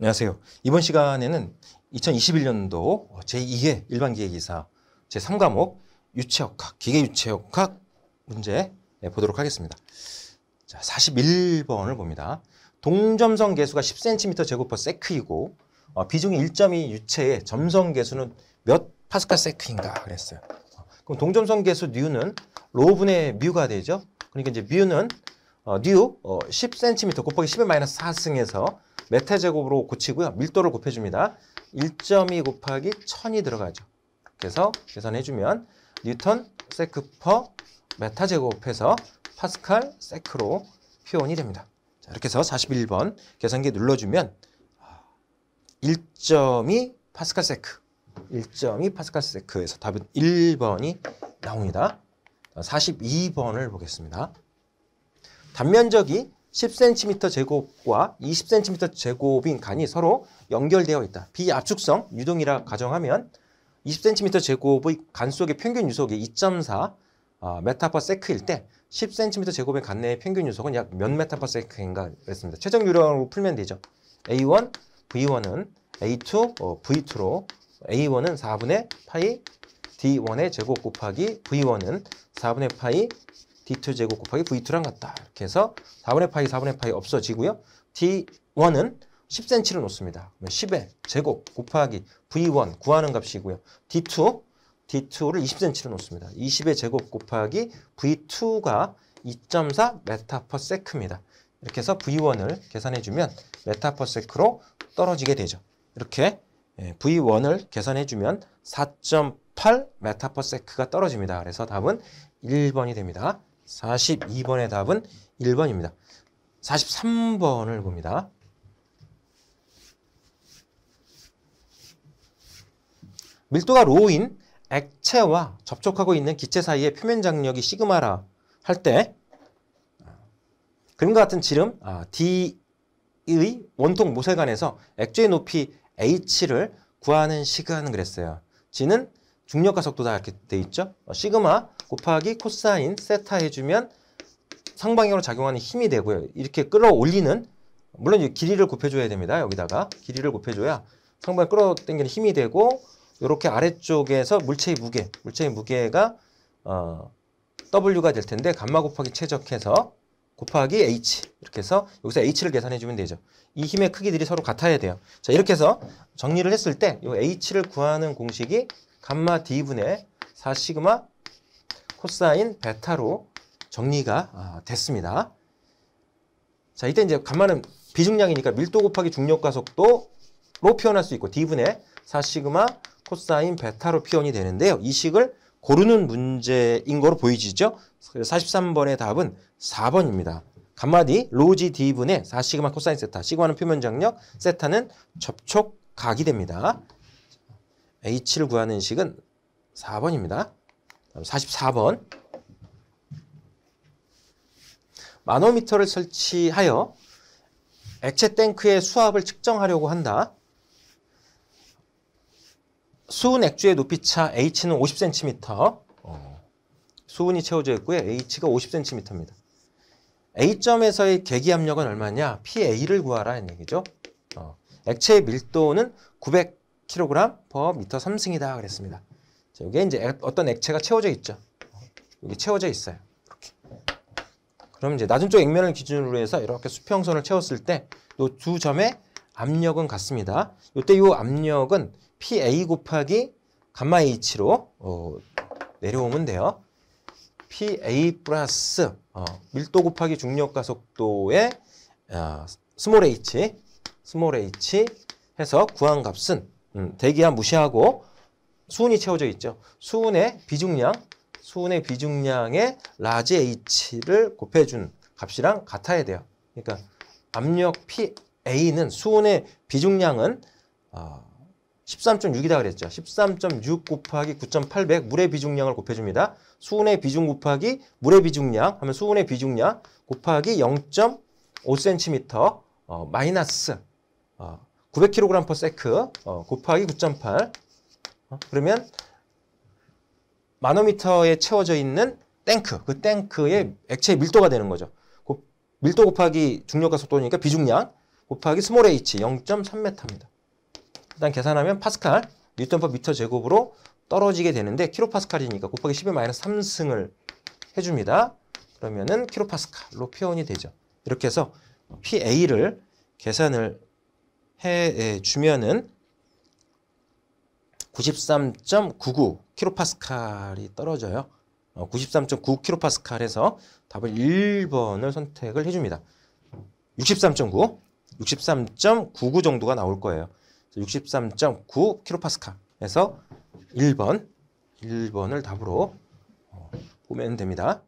안녕하세요. 이번 시간에는 2021년도 제2회 일반기계기사 제3과목 유체역학, 기계유체역학 문제 보도록 하겠습니다. 자, 41번을 봅니다. 동점선 개수가 10cm 제곱 퍼 세크이고 비중이 1.2 유체의 점선 개수는 몇 파스칼 세크인가 그랬어요. 그럼 동점선 개수 뉘는 로분의 뮤가 되죠. 그러니까 이제 뮤는 뉴 10cm 곱하기 10⁻4승에서 메타 제곱으로 고치고요. 밀도를 곱해줍니다. 1.2 곱하기 1000이 들어가죠. 그래서 계산해주면 뉴턴 세크 퍼 메타 제곱해서 파스칼 세크로 표현이 됩니다. 자, 이렇게 해서 41번 계산기 눌러주면 1.2 파스칼 세크, 1.2 파스칼 세크에서 답은 1번이 나옵니다. 42번을 보겠습니다. 단면적이 10cm 제곱과 20cm 제곱인 간이 서로 연결되어 있다. 비압축성 유동이라 가정하면 20cm 제곱의 간 속의 평균 유속이 2.4 메타퍼세크일 때 10cm 제곱의 간 내의 평균 유속은 약 몇 메타퍼세크인가 그랬습니다. 최적 유량으로 풀면 되죠. A1, V1은 A2, V2로 A1은 4분의 파이 D1의 제곱 곱하기 V1은 4분의 파이 D2 제곱 곱하기 V2랑 같다. 이렇게 해서 4분의 파이, 4분의 파이 없어지고요. D1은 10cm를 놓습니다. 10의 제곱 곱하기 V1 구하는 값이고요. D2를 20cm를 놓습니다. 20의 제곱 곱하기 V2가 2.4 메타퍼세크입니다. 이렇게 해서 V1을 계산해주면 메타퍼세크로 떨어지게 되죠. 이렇게 V1을 계산해주면 4.8 메타퍼세크가 떨어집니다. 그래서 답은 1번이 됩니다. 42번의 답은 1번입니다. 43번을 봅니다. 밀도가 로인 액체와 접촉하고 있는 기체 사이의 표면 장력이 시그마라 할 때 그림과 같은 지름 D의 원통 모세관에서 액체의 높이 H를 구하는 시간 그랬어요. G는 중력과 속도다 이렇게 돼 있죠. 시그마 곱하기 코사인 세타 해주면 상방향으로 작용하는 힘이 되고요. 이렇게 끌어올리는, 물론 길이를 곱해줘야 됩니다. 여기다가 길이를 곱해줘야 상방향 끌어당기는 힘이 되고, 이렇게 아래쪽에서 물체의 무게가 W가 될 텐데 감마 곱하기 최적해서 곱하기 H 이렇게 해서 여기서 H를 계산해주면 되죠. 이 힘의 크기들이 서로 같아야 돼요. 자, 이렇게 해서 정리를 했을 때 이 H를 구하는 공식이 감마 D분의 4 시그마 코사인 베타로 정리가 됐습니다. 자, 이때 이제 감마는 비중량이니까 밀도 곱하기 중력과 속도로 표현할 수 있고 D분의 4 시그마 코사인 베타로 표현이 되는데요. 이 식을 고르는 문제인 거로 보이시죠? 43번의 답은 4번입니다. 감마 D, 로지 D분의 4 시그마 코사인 세타, 시그마는 표면 장력, 세타는 접촉각이 됩니다. H를 구하는 식은 4번입니다. 44번. 마노미터를 설치하여 액체 탱크의 수압을 측정하려고 한다. 수은 액주의 높이차 H는 50cm, 수은이 채워져 있고요. H가 50cm입니다. A점에서의 계기압력은 얼마냐? PA를 구하라는 얘기죠. 액체의 밀도는 900kg/m3이다 그랬습니다. 자, 이게 이제 어떤 액체가 채워져 있죠. 여기 채워져 있어요. 이렇게. 그럼 이제 낮은 쪽 액면을 기준으로 해서 이렇게 수평선을 채웠을 때 이 두 점의 압력은 같습니다. 이때 이 압력은 PA 곱하기 감마 H로 내려오면 돼요. PA 플러스 밀도 곱하기 중력과 속도의 스몰 H 해서 구한 값은 대기압 무시하고 수은이 채워져 있죠. 수은의 비중량에 라지 H를 곱해준 값이랑 같아야 돼요. 그러니까 압력 PA는 수은의 비중량은 13.6이다 그랬죠. 13.6 곱하기 9.8배 물의 비중량을 곱해줍니다. 수은의 비중 곱하기 물의 비중량 하면 수은의 비중량 곱하기 0.5cm 마이너스 900kg/s 곱하기 9.8 그러면 마노미터에 채워져 있는 탱크, 그 탱크의 액체의 밀도가 되는 거죠. 밀도 곱하기 중력과 속도니까 비중량 곱하기 스몰 h 0.3m입니다. 일단 계산하면 파스칼, 뉴턴 퍼 미터 제곱으로 떨어지게 되는데 킬로파스칼이니까 곱하기 10의 마이너스 3승을 해줍니다. 그러면은 킬로파스칼로 표현이 되죠. 이렇게 해서 PA를 계산을 해주면은 93.99 킬로파스칼이 떨어져요. 93.9 킬로파스칼에서 답을 1번을 선택을 해줍니다. 63.99 정도가 나올 거예요. 63.9 킬로파스칼에서 1번을 답으로 보면 됩니다.